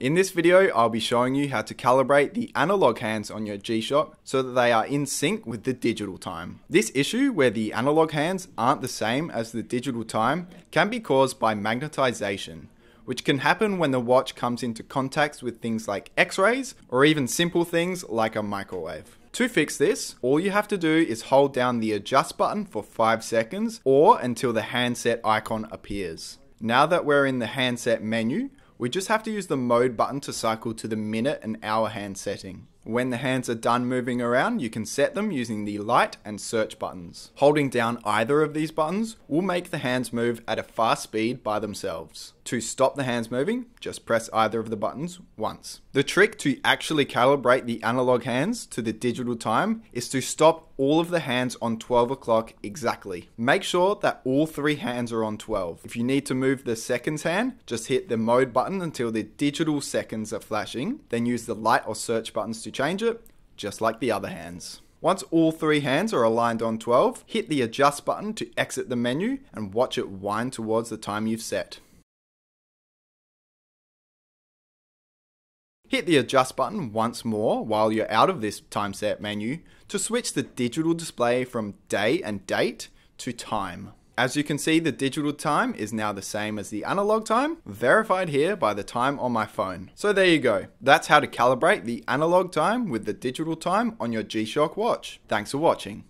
In this video, I'll be showing you how to calibrate the analog hands on your G-Shock so that they are in sync with the digital time. This issue, where the analog hands aren't the same as the digital time, can be caused by magnetization, which can happen when the watch comes into contact with things like X-rays or even simple things like a microwave. To fix this, all you have to do is hold down the adjust button for 5 seconds or until the handset icon appears. Now that we're in the handset menu, we just have to use the mode button to cycle to the minute and hour hand setting. When the hands are done moving around, you can set them using the light and search buttons. Holding down either of these buttons will make the hands move at a fast speed by themselves. To stop the hands moving, just press either of the buttons once. The trick to actually calibrate the analog hands to the digital time is to stop all of the hands on 12 o'clock exactly. Make sure that all 3 hands are on 12. If you need to move the seconds hand, just hit the mode button until the digital seconds are flashing, then use the light or search buttons to change it, just like the other hands. Once all 3 hands are aligned on 12, hit the adjust button to exit the menu and watch it wind towards the time you've set. Hit the adjust button once more while you're out of this time set menu to switch the digital display from day and date to time. As you can see, the digital time is now the same as the analog time, verified here by the time on my phone. So there you go. That's how to calibrate the analog time with the digital time on your G-Shock watch. Thanks for watching.